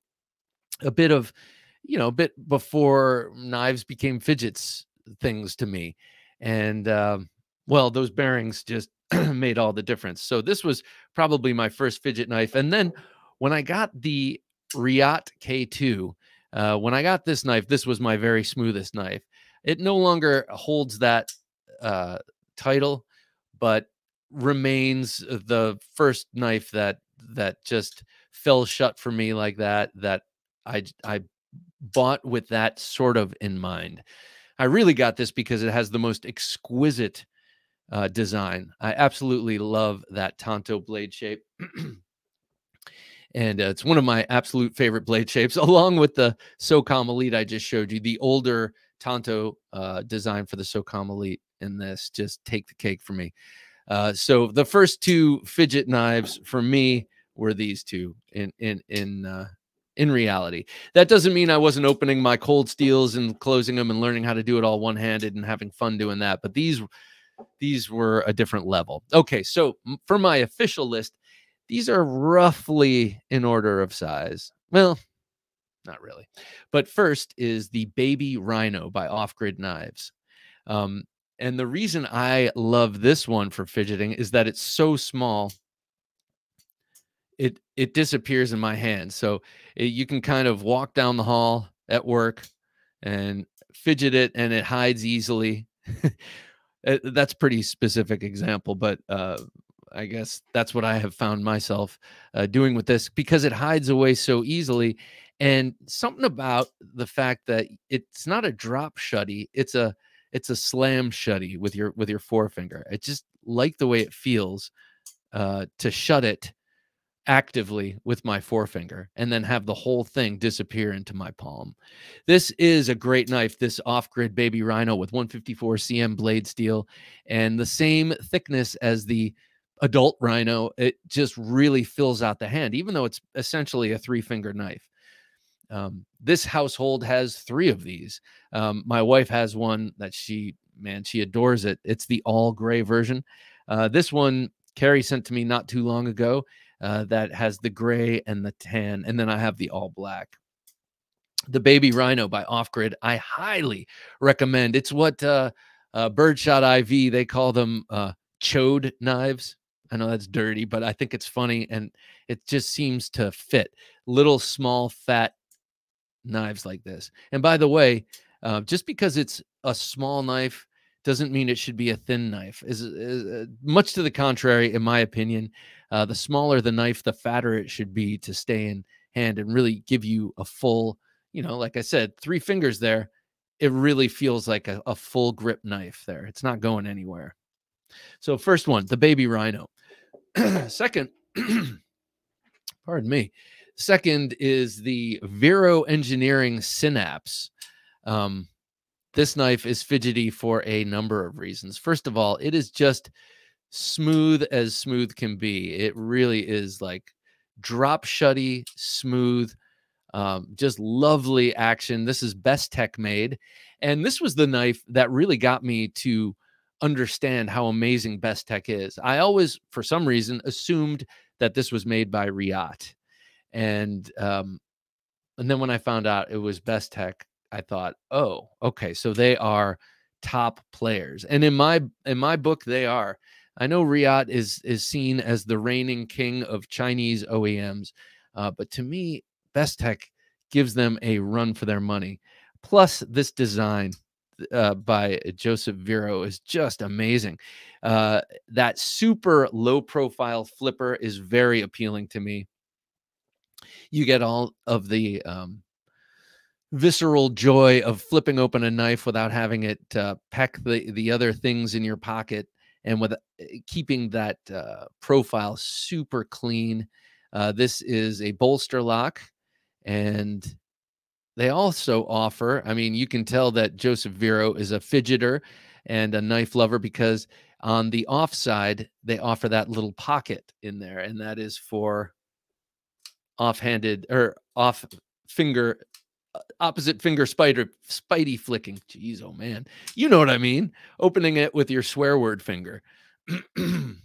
a bit of, you know, a bit before knives became fidgets things to me. And well, those bearings just made all the difference. So this was probably my first fidget knife. And then when I got the Riot K2. When I got this knife, this was my very smoothest knife. It no longer holds that title, but remains the first knife that just fell shut for me like that, that I bought with that sort of in mind. I really got this because it has the most exquisite design. I absolutely love that Tonto blade shape. And it's one of my absolute favorite blade shapes, along with the SOCOM Elite I just showed you. The older Tonto design for the SOCOM Elite in this just take the cake for me. So the first two fidget knives for me were these two in reality. That doesn't mean I wasn't opening my cold steels and closing them and learning how to do it all one-handed and having fun doing that, but these were a different level. Okay, so for my official list, these are roughly in order of size. Well, not really. But first is the Baby Rhino by Off-Grid Knives. And the reason I love this one for fidgeting is that it's so small, it disappears in my hand. So you can kind of walk down the hall at work and fidget it, and it hides easily. That's a pretty specific example, but I guess that's what I have found myself doing with this, because it hides away so easily. And something about the fact that it's not a drop shutty, it's a slam shutty with your forefinger. I just like the way it feels to shut it actively with my forefinger and then have the whole thing disappear into my palm. This is a great knife, this Off-Grid Baby Rhino with 154 cm blade steel and the same thickness as the adult Rhino. It just really fills out the hand, even though it's essentially a three-finger knife. This household has three of these. My wife has one that she adores it. It's the all gray version. This one Carrie sent to me not too long ago, that has the gray and the tan, and then I have the all black. The Baby Rhino by Off-Grid, I highly recommend. It's what Birdshot IV, they call them chode knives. I know that's dirty, but I think it's funny, and it just seems to fit. Little small fat knives like this. And by the way, just because it's a small knife doesn't mean it should be a thin knife. Is much to the contrary, in my opinion. The smaller the knife, the fatter it should be to stay in hand and really give you a full, you know, like I said, three fingers there. It really feels like a full grip knife there. It's not going anywhere. So first one, the Baby Rhino. Second, pardon me. Second is the Vero Engineering Synapse. This knife is fidgety for a number of reasons. First of all, it is just smooth as smooth can be. It really is like drop shutty, smooth, just lovely action. This is Best Tech made. And this was the knife that really got me to understand how amazing Best Tech is. I always, for some reason, assumed that this was made by Riot. And then when I found out it was Best Tech, I thought, oh, okay, so they are top players. And in my book, they are. I know Riot is seen as the reigning king of Chinese OEMs, but to me, Best Tech gives them a run for their money. Plus, this design by Joseph Vero is just amazing. That super low-profile flipper is very appealing to me. You get all of the visceral joy of flipping open a knife without having it peck the other things in your pocket, and with keeping that profile super clean. This is a bolster lock, and they also offer, I mean, you can tell that Joseph Vero is a fidgeter and a knife lover, because on the offside, they offer that little pocket in there, and that is for offhanded or off finger, opposite finger spidey flicking. Jeez, oh man, you know what I mean? Opening it with your swear word finger. And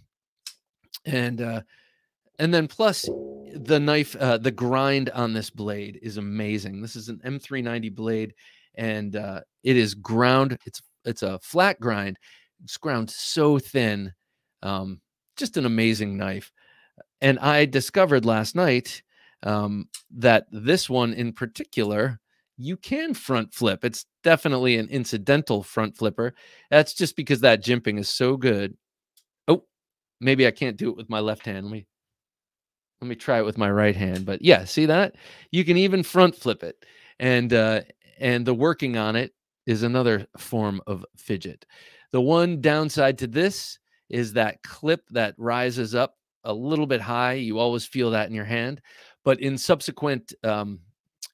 then plus the knife, the grind on this blade is amazing. This is an M390 blade, and it is ground. It's a flat grind. It's ground so thin. Just an amazing knife. And I discovered last night that this one in particular, you can front flip. It's definitely an incidental front flipper. That's just because that jimping is so good. Oh, maybe I can't do it with my left hand. Let me try it with my right hand. But yeah, see that? You can even front flip it. And the working on it is another form of fidget. The one downside to this is that clip that rises up a little bit high. You always feel that in your hand. But in subsequent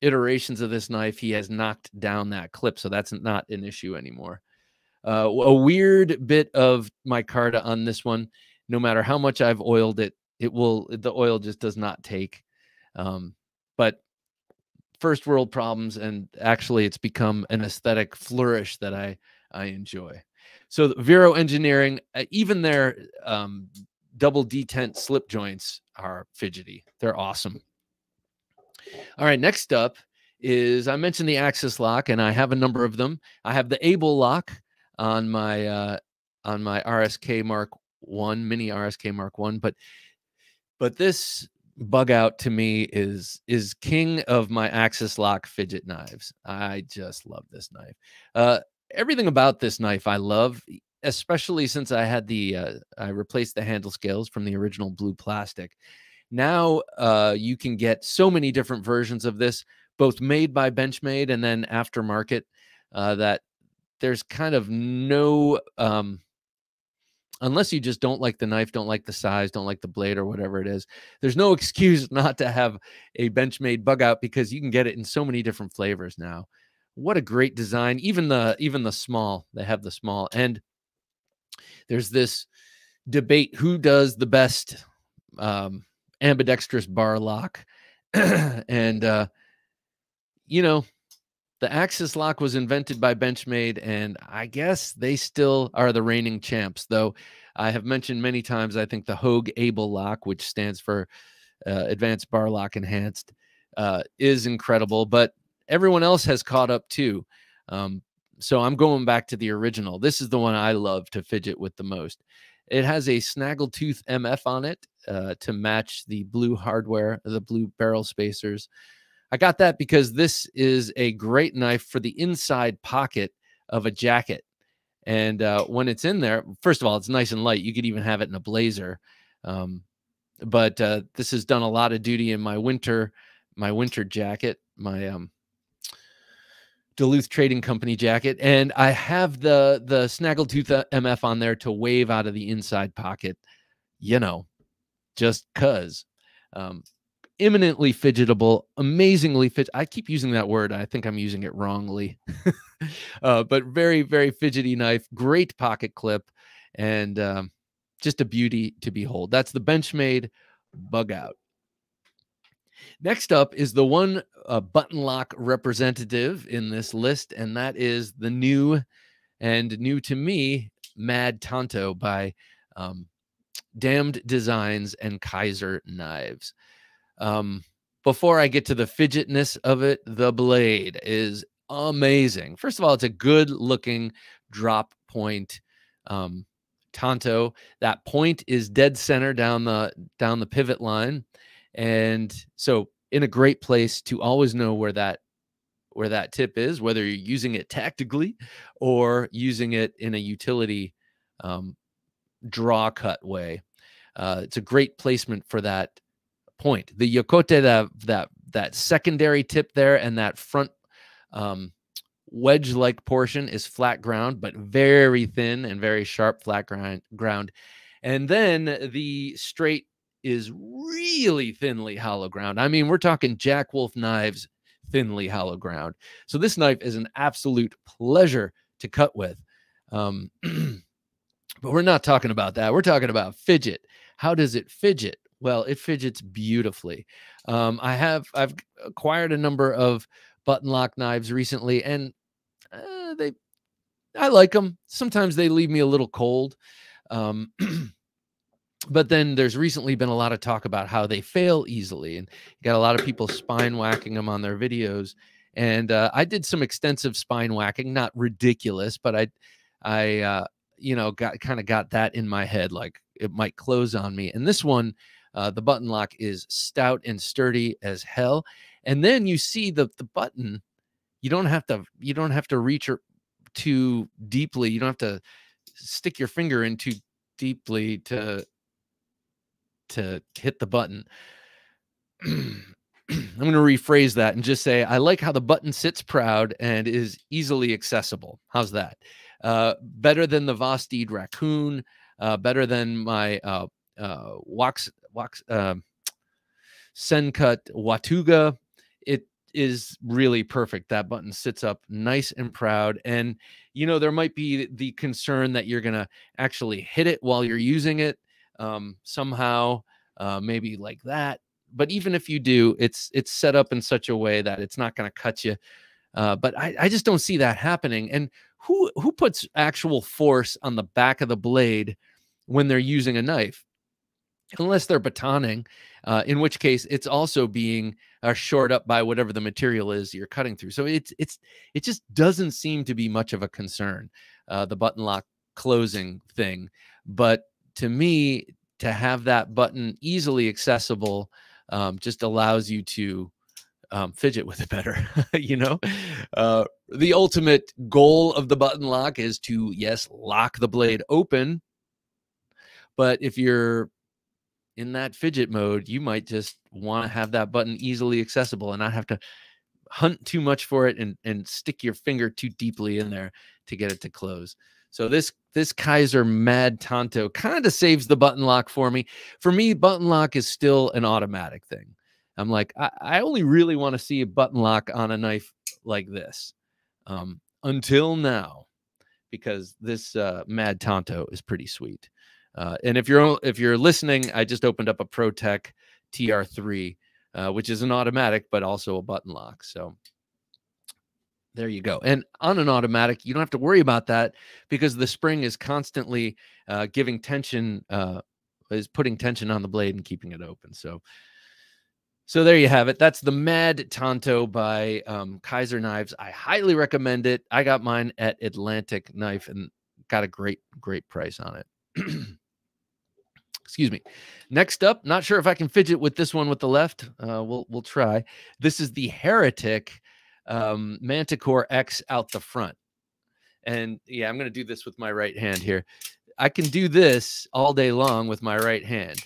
iterations of this knife, he has knocked down that clip, so that's not an issue anymore. A weird bit of micarta on this one. No matter how much I've oiled it, the oil just does not take. But first world problems, and actually it's become an aesthetic flourish that I enjoy. So Vero Engineering, even their double detent slip joints are fidgety. They're awesome. All right, next up is, I mentioned the Axis lock, and I have a number of them. I have the Able lock on my RSK Mark I, mini RSK Mark I, but this bug out to me is king of my Axis lock fidget knives. I just love this knife. Everything about this knife I love, especially since I had the I replaced the handle scales from the original blue plastic. Now you can get so many different versions of this, both made by Benchmade and then aftermarket, that there's kind of no, unless you just don't like the knife, don't like the size, don't like the blade or whatever it is, there's no excuse not to have a Benchmade bug out because you can get it in so many different flavors now. What a great design. Even the small, they have the small. And there's this debate, who does the best ambidextrous bar lock? And you know, the Axis lock was invented by Benchmade, and I guess they still are the reigning champs, though I have mentioned many times I think the Hogue Able lock, which stands for Advanced Bar Lock Enhanced, is incredible, but everyone else has caught up too. So I'm going back to the original. This is the one I love to fidget with the most. It has a Snaggletooth MF on it to match the blue hardware, the blue barrel spacers. I got that because this is a great knife for the inside pocket of a jacket. And when it's in there, first of all, it's nice and light. You could even have it in a blazer. But this has done a lot of duty in my winter jacket, my Duluth Trading Company jacket, and I have the Snaggletooth MF on there to wave out of the inside pocket, you know, just cuz. Imminently fidgetable, amazingly fit. I keep using that word. I think I'm using it wrongly. But very, very fidgety knife, great pocket clip, and just a beauty to behold. That's the Benchmade bug out. Next up is the one button lock representative in this list, and that is the new to me Mad Tonto by Damned Designs and Kaiser Knives. Before I get to the fidgetness of it, the blade is amazing. First of all, it's a good-looking drop point Tonto. That point is dead center down the pivot line. And so in a great place to always know where that tip is, whether you're using it tactically or using it in a utility draw cut way. It's a great placement for that point. The yokote, that secondary tip there, and that front wedge-like portion is flat ground, but very thin and very sharp flat ground. And then the straight is really thinly hollow ground. I mean, we're talking Jack Wolf Knives thinly hollow ground. So this knife is an absolute pleasure to cut with. But we're not talking about that. We're talking about fidget. How does it fidget? Well, it fidgets beautifully. I've acquired a number of button lock knives recently, and I like them. Sometimes they leave me a little cold. But then there's recently been a lot of talk about how they fail easily, and you got a lot of people spine whacking them on their videos. And I did some extensive spine whacking, not ridiculous, but I you know, got that in my head, like it might close on me. And this one The button lock is stout and sturdy as hell. And then you see the button. You don't have to reach too deeply. You don't have to stick your finger in too deeply to hit the button. I'm going to rephrase that and just say, I like how the button sits proud and is easily accessible. How's that? Better than the Vosteed Raccoon, better than my Sencut Watuga. It is really perfect. That button sits up nice and proud. And, you know, there might be the concern that you're going to actually hit it while you're using it somehow, maybe like that. But even if you do, it's set up in such a way that it's not going to cut you. But I just don't see that happening. And who puts actual force on the back of the blade when they're using a knife? Unless they're batoning, in which case it's also being shored up by whatever the material is you're cutting through. So it just doesn't seem to be much of a concern, the button lock closing thing. But to me, to have that button easily accessible just allows you to fidget with it better. You know, the ultimate goal of the button lock is to, yes, lock the blade open. But if you're in that fidget mode, you might just want to have that button easily accessible and not have to hunt too much for it and stick your finger too deeply in there to get it to close. So this Kaiser Mad Tonto kind of saves the button lock for me. For me, button lock is still an automatic thing. I'm like, I only really want to see a button lock on a knife like this until now, because this Mad Tonto is pretty sweet. And if you're listening, I just opened up a ProTech TR3, which is an automatic, but also a button lock. So there you go. And on an automatic, you don't have to worry about that because the spring is constantly giving tension, is putting tension on the blade and keeping it open. So there you have it. That's the Mad Tonto by Kaiser Knives. I highly recommend it. I got mine at Atlantic Knife and got a great, great price on it. Excuse me. Next up, not sure if I can fidget with this one with the left. We'll try. This is the Heretic Manticore X out the front. And yeah, I'm going to do this with my right hand here. I can do this all day long with my right hand.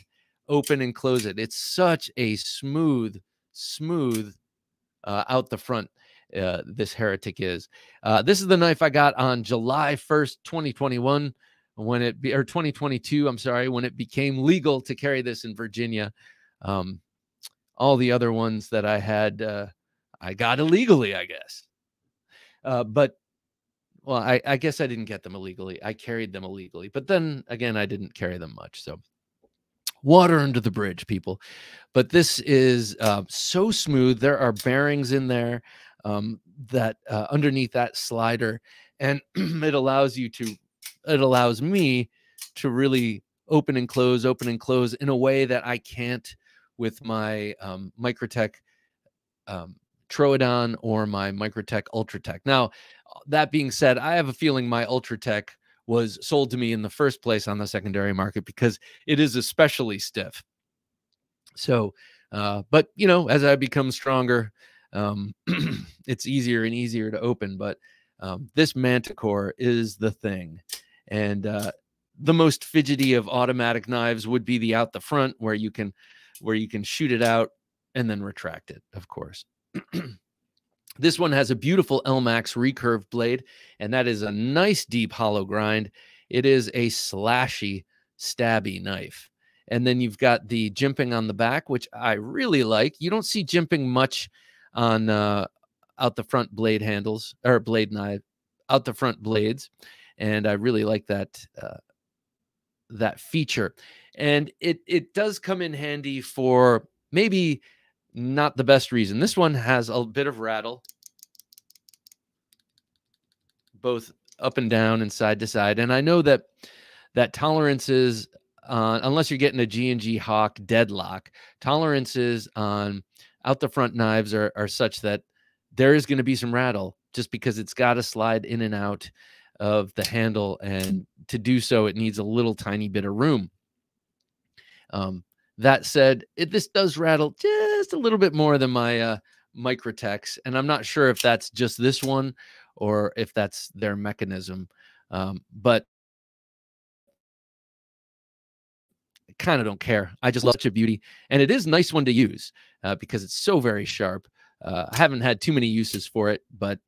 Open and close it. It's such a smooth out the front. This Heretic is. This is the knife I got on July 1st, 2021, when it be, or 2022. I'm sorry, when it became legal to carry this in Virginia. All the other ones that I had, I got illegally, I guess. But well, I guess I didn't get them illegally. I carried them illegally, but then again, I didn't carry them much. So water under the bridge, people. But this is so smooth. There are bearings in there that underneath that slider, and it allows me to really open and close in a way that I can't with my Microtech Troodon or my Microtech Ultratech. Now, that being said, I have a feeling my Ultratech was sold to me in the first place on the secondary market because it is especially stiff. So, but you know, as I become stronger, it's easier and easier to open, but this Manticore is the thing. And the most fidgety of automatic knives would be the out the front, where you can, shoot it out and then retract it, of course. This one has a beautiful LMAX recurved blade, and that is a nice deep hollow grind. It is a slashy, stabby knife. And then you've got the jimping on the back, which I really like. You don't see jimping much on out the front blade handles or blade knife, out the front blades, and I really like that that feature. And it does come in handy for maybe not the best reason. This one has a bit of rattle, both up and down and side to side. And I know that tolerances, unless you're getting a G&G Hawk deadlock, tolerances on out the front knives are such that there is going to be some rattle just because it's got to slide in and out of the handle. And to do so, it needs a little tiny bit of room. That said, this does rattle just a little bit more than my Microtechs, and I'm not sure if that's just this one or if that's their mechanism, but I kind of don't care. I just love it, beauty, and it is a nice one to use because it's so very sharp. I haven't had too many uses for it, but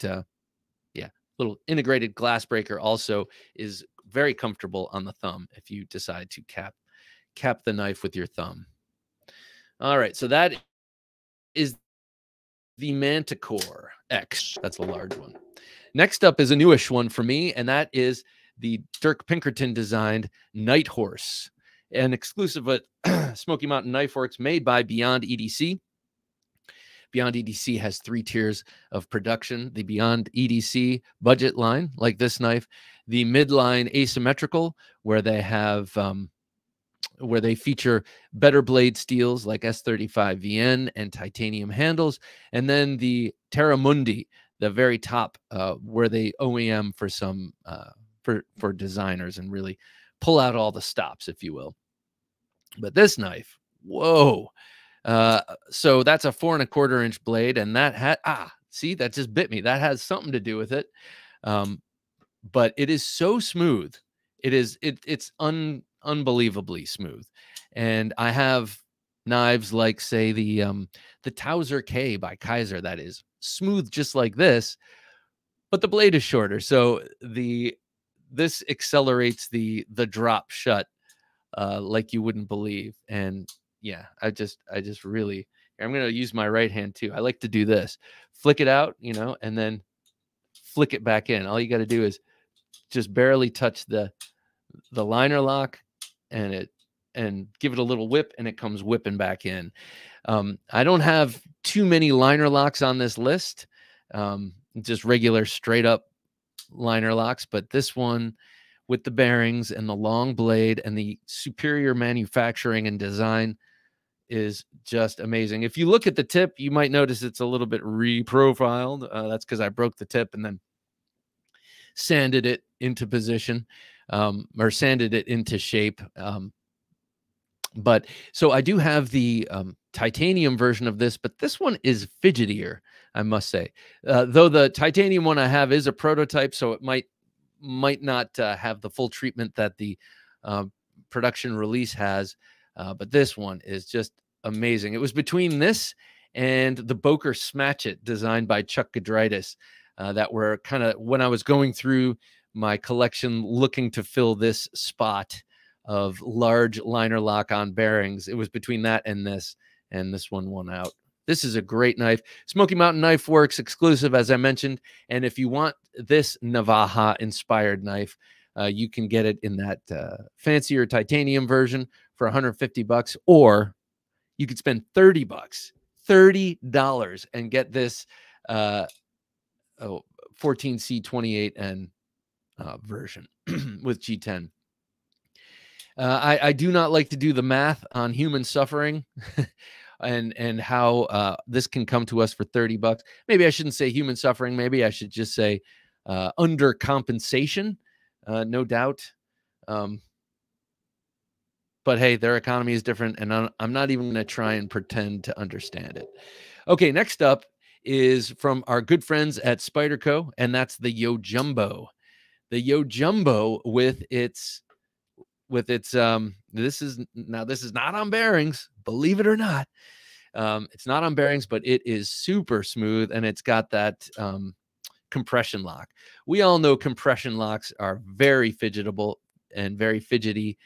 yeah, little integrated glass breaker also is very comfortable on the thumb if you decide to cap the knife with your thumb. All right, so that is the Manticore X. That's a large one. Next up is a newish one for me, and that is the Dirk Pinkerton designed Night Horse, an exclusive at Smoky Mountain Knife Works made by Beyond EDC. Beyond EDC has 3 tiers of production: the Beyond EDC budget line, like this knife, the midline asymmetrical, where they have where they feature better blade steels like S35VN and titanium handles, and then the Terra Mundi, the very top, where they OEM for some for designers and really pull out all the stops, if you will. But this knife, whoa. So that's a 4.25-inch blade, and that had, see, that just bit me. That has something to do with it. But it is so smooth. It is, it's unbelievably smooth. And I have knives like, say, the Towser K by Kaiser that is smooth just like this, but the blade is shorter. So this accelerates the drop shut, like you wouldn't believe. And yeah, I just really, I'm going to use my right hand too. I like to do this, flick it out, you know, and then flick it back in. All you got to do is just barely touch the liner lock and give it a little whip, and it comes whipping back in. I don't have too many liner locks on this list, just regular straight up liner locks, but this one with the bearings and the long blade and the superior manufacturing and design is just amazing. If you look at the tip, you might notice it's a little bit reprofiled. That's because I broke the tip and then sanded it into position, or sanded it into shape. But so I do have the titanium version of this, but this one is fidgetier, I must say. Though the titanium one I have is a prototype, so it might not have the full treatment that the production release has. But this one is just amazing. It was between this and the Boker Smatchet designed by Chuck Gudritis that were kind of, when I was going through my collection looking to fill this spot of large liner lock on bearings, it was between that and this one won out. This is a great knife. Smoky Mountain Knife Works exclusive, as I mentioned. And if you want this Navaja-inspired knife, you can get it in that fancier titanium version for 150 bucks, or you could spend 30 bucks, $30, and get this 14C28N version with G10. I do not like to do the math on human suffering and how this can come to us for 30 bucks. Maybe I shouldn't say human suffering. Maybe I should just say undercompensation, no doubt. But hey, their economy is different, and I'm not even going to try and pretend to understand it. Okay, next up is from our good friends at Spyderco, and that's the Yojumbo. The Yojumbo with its... this is not on bearings, believe it or not. It's not on bearings, but it is super smooth, and it's got that compression lock. We all know compression locks are very fidgetable and very fidgety.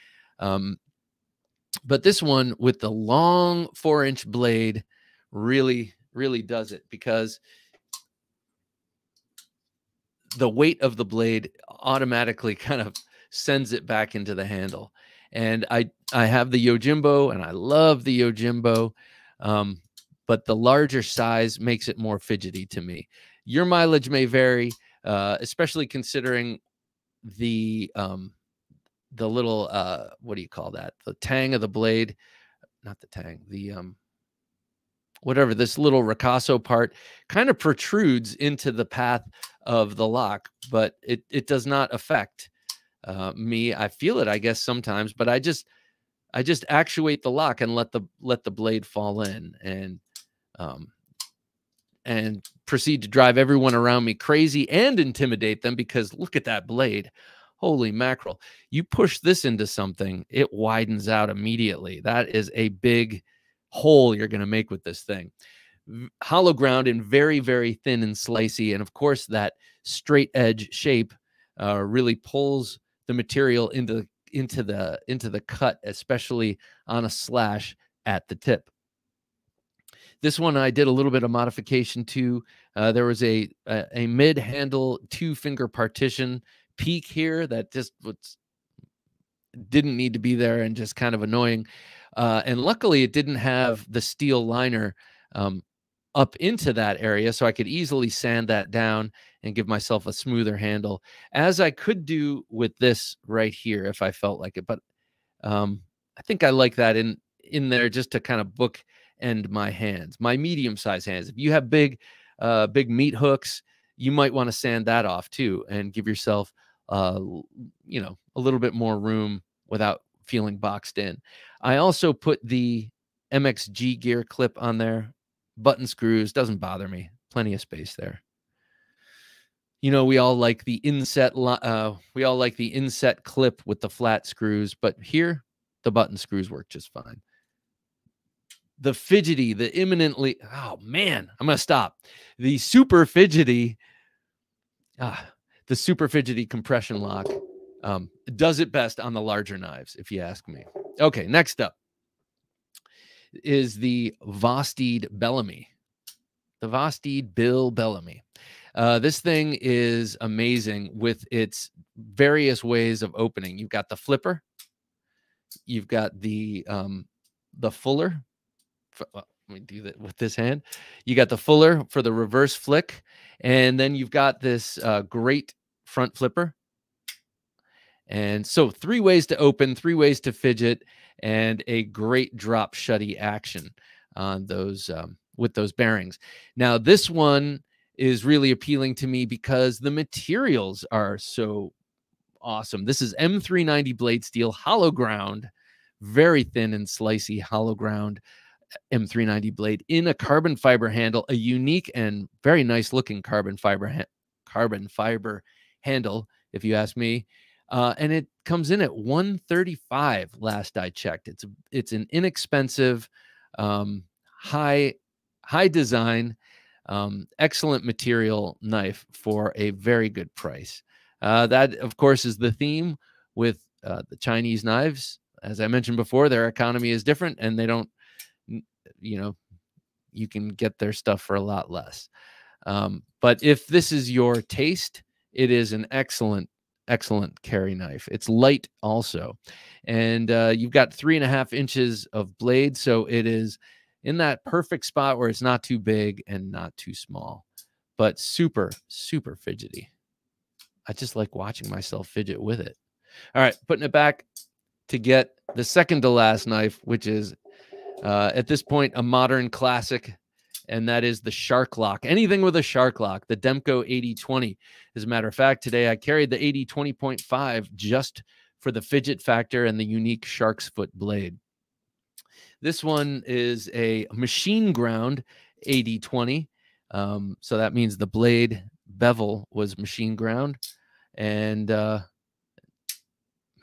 But this one with the long 4-inch blade really, really does it, because the weight of the blade automatically kind of sends it back into the handle. And I have the Yojimbo, and I love the Yojimbo, but the larger size makes it more fidgety to me. Your mileage may vary, especially considering the little, what do you call that? The tang of the blade, not the tang, the, whatever, this little ricasso part kind of protrudes into the path of the lock, but it does not affect me. I feel it, I guess, sometimes, but I just actuate the lock and let the blade fall in, and proceed to drive everyone around me crazy and intimidate them, because look at that blade. Holy mackerel. You push this into something, it widens out immediately. That is a big hole you're going to make with this thing. Hollow ground and very, very thin and slicey. And of course, that straight edge shape really pulls the material into the cut, especially on a slash at the tip. This one I did a little bit of modification to. There was a mid-handle two-finger partition peak here that just didn't need to be there and just kind of annoying. And luckily, it didn't have the steel liner up into that area, so I could easily sand that down and give myself a smoother handle, as I could do with this right here if I felt like it. But I think I like that in there just to kind of book... and my hands, my medium-sized hands. If you have big meat hooks, you might want to sand that off too and give yourself, you know, a little bit more room without feeling boxed in. I also put the MXG gear clip on there, button screws, doesn't bother me. Plenty of space there. You know, we all like the inset. We all like the inset clip with the flat screws, but here the button screws work just fine. The fidgety, the imminently, oh man, I'm going to stop. The super fidgety compression lock does it best on the larger knives, if you ask me. Okay, next up is the Vosteed Bellamy. The Vosteed Bill Bellamy. This thing is amazing with its various ways of opening. You've got the flipper. You've got the fuller. Let me do that with this hand. You got the fuller for the reverse flick, and then you've got this great front flipper. And so three ways to open, three ways to fidget, and a great drop shutty action on those with those bearings. Now this one is really appealing to me because the materials are so awesome. This is M390 blade steel, hollow ground, very thin and slicey hollow ground M390 blade in a carbon fiber handle, a unique and very nice looking carbon fiber handle, if you ask me. And it comes in at $135. Last I checked, it's an inexpensive, high design, excellent material knife for a very good price. That of course is the theme with the Chinese knives. As I mentioned before, their economy is different, and they don't. You know, you can get their stuff for a lot less. But if this is your taste, it is an excellent, excellent carry knife. It's light also. And you've got 3.5 inches of blade. So it is in that perfect spot where it's not too big and not too small, but super, super fidgety. I just like watching myself fidget with it. All right, putting it back to get the second to last knife, which is at this point, a modern classic, and that is the Shark Lock. Anything with a Shark Lock, the Demco 8020. As a matter of fact, today I carried the AD 20.5 just for the fidget factor and the unique shark's foot blade. This one is a machine ground AD 20. So that means the blade bevel was machine ground. And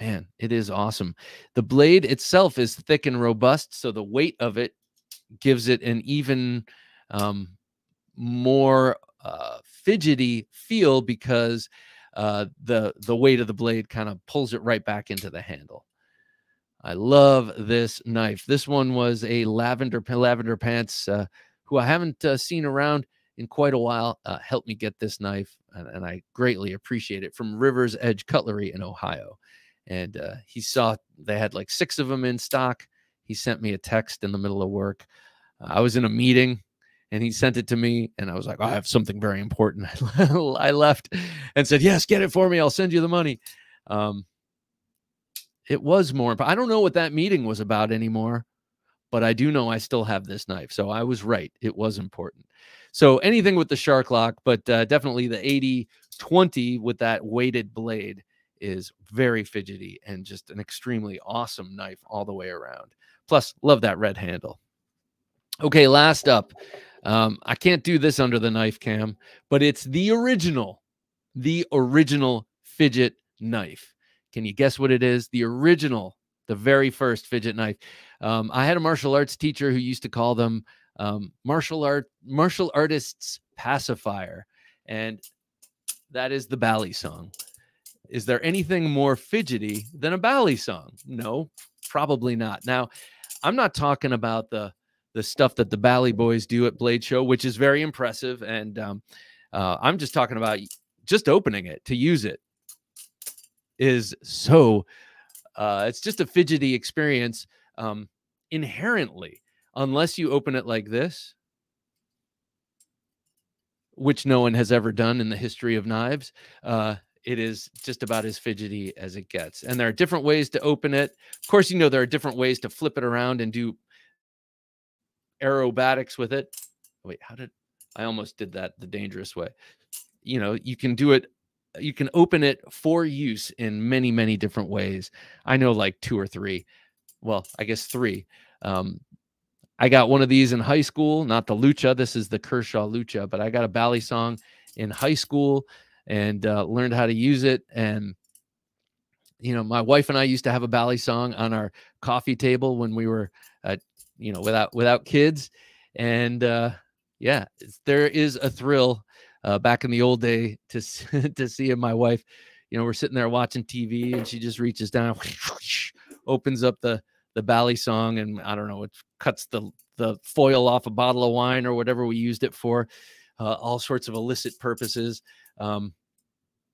man, it is awesome. The blade itself is thick and robust, so the weight of it gives it an even more fidgety feel because the weight of the blade kind of pulls it right back into the handle. I love this knife. This one was a Lavender Pants, who I haven't seen around in quite a while, helped me get this knife, and I greatly appreciate it, from River's Edge Cutlery in Ohio. And he saw they had like 6 of them in stock. He sent me a text in the middle of work. I was in a meeting and he sent it to me. And I was like, oh, I have something very important. I left and said, yes, get it for me. I'll send you the money. It was more important. I don't know what that meeting was about anymore, but I do know I still have this knife. So I was right. It was important. So anything with the Shark Lock, but definitely the 8020 with that weighted blade is very fidgety and just an extremely awesome knife all the way around. Plus, love that red handle. Okay, last up, I can't do this under the knife cam, but it's the original fidget knife. Can you guess what it is? The original, the very first fidget knife. I had a martial arts teacher who used to call them martial artists pacifier, and that is the bally song. Is there anything more fidgety than a bally song? No, probably not. Now, I'm not talking about the stuff that the bally boys do at Blade Show, which is very impressive, and I'm just talking about just opening it to use it is so. It's just a fidgety experience inherently, unless you open it like this, which no one has ever done in the history of knives. It is just about as fidgety as it gets. And there are different ways to open it. Of course, you know, there are different ways to flip it around and do aerobatics with it. Wait, how did I almost did that the dangerous way? You know, you can do it. You can open it for use in many, many different ways. I know like two or three. Well, I guess three. I got one of these in high school, not the Lucha. This is the Kershaw Lucha, but I got a bally song in high school and learned how to use it. And, you know, my wife and I used to have a bally song on our coffee table when we were, you know, without kids. And yeah, there is a thrill back in the old day to see my wife, you know, we're sitting there watching TV and she just reaches down, opens up the bally song, and I don't know, it cuts the foil off a bottle of wine or whatever we used it for, all sorts of illicit purposes.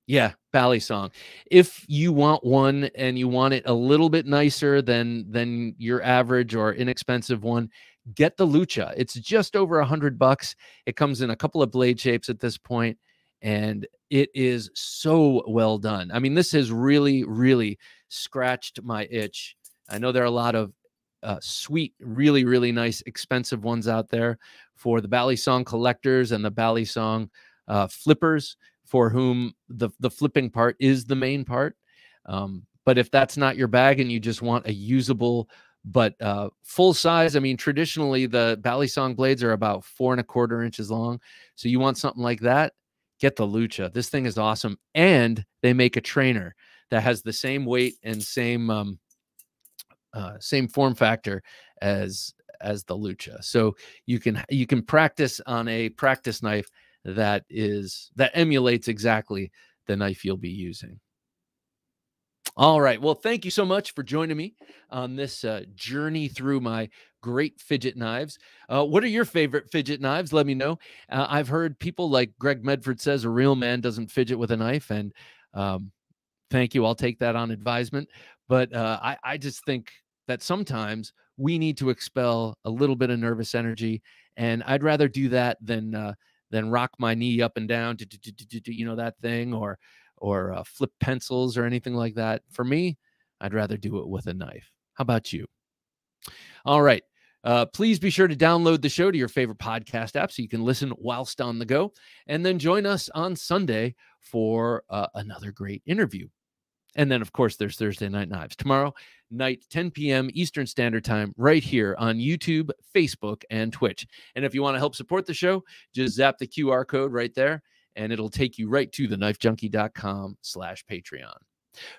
Yeah, bally song. If you want one and you want it a little bit nicer than your average or inexpensive one, get the Lucha. It's just over $100. It comes in a couple of blade shapes at this point, and it is so well done. I mean, this has really, really scratched my itch. I know there are a lot of sweet, really, really nice, expensive ones out there for the bally song collectors and the bally song flippers, for whom the flipping part is the main part. But if that's not your bag and you just want a usable but full size, I mean, traditionally the bally song blades are about 4¼ inches long. So you want something like that, get the Lucha. This thing is awesome. And they make a trainer that has the same weight and same same form factor as the Lucha. So you can practice on a practice knife that emulates exactly the knife you'll be using. All right. Well, thank you so much for joining me on this journey through my great fidget knives. What are your favorite fidget knives? Let me know. I've heard people like Greg Medford says, a real man doesn't fidget with a knife. And thank you. I'll take that on advisement. But I just think that sometimes we need to expel a little bit of nervous energy. And I'd rather do that than rock my knee up and down, you know, that thing, or flip pencils or anything like that. For me, I'd rather do it with a knife. How about you? All right. Please be sure to download the show to your favorite podcast app so you can listen whilst on the go. And then join us on Sunday for another great interview. And then, of course, there's Thursday Night Knives. Tomorrow night, 10 p.m. Eastern Standard Time, right here on YouTube, Facebook, and Twitch. And if you want to help support the show, just zap the QR code right there, and it'll take you right to thenifejunkie.com/Patreon.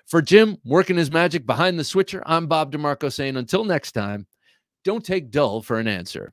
For Jim, working his magic behind the switcher, I'm Bob DeMarco saying until next time, don't take dull for an answer.